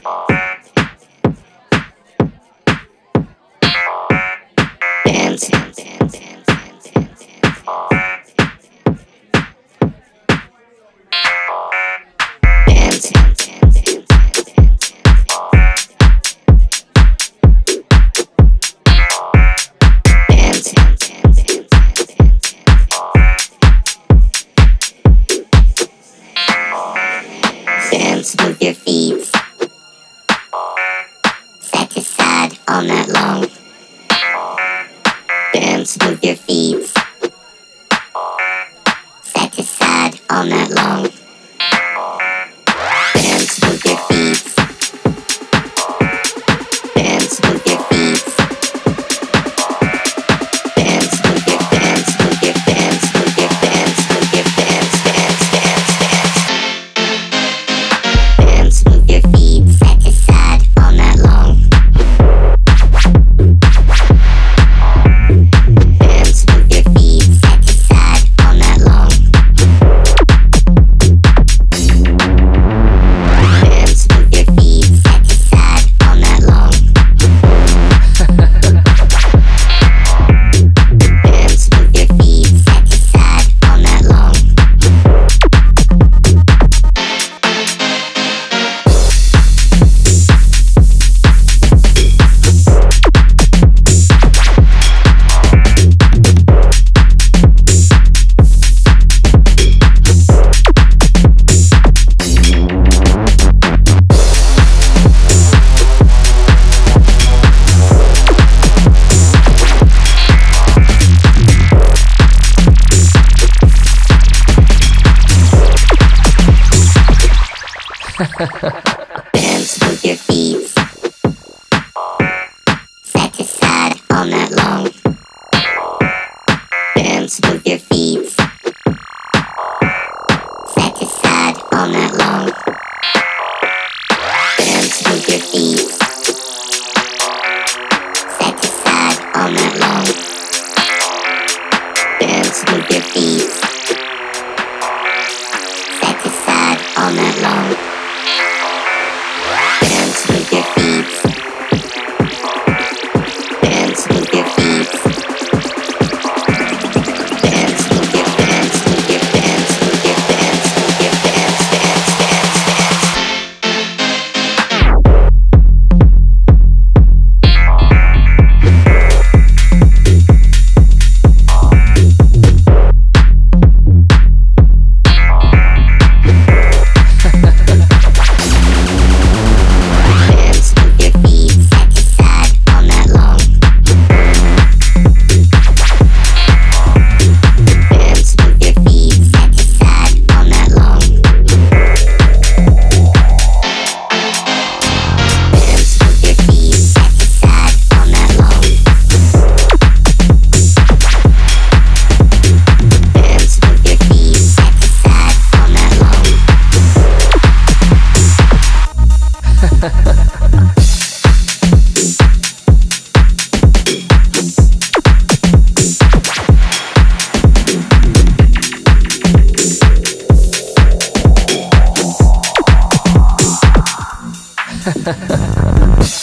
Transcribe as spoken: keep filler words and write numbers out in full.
Move your feet side to side all night long. Dance, move your feet side to side all night long. Dance, move your feet. Dance, move your feet. Dance, move your dance, move your dance, move your dance, move your dance, dance, dance, dance. Dance, move your feet side to side all night long. Dance, move your feet side to side all night long. Dance, move your feet side to side all night long. Dance, move your feet side to side all night long. Dance, move your feet. Dance, move your feet. Dance, move your dance, move your dance, move your dance, move your dance, dance, dance, ha ha ha.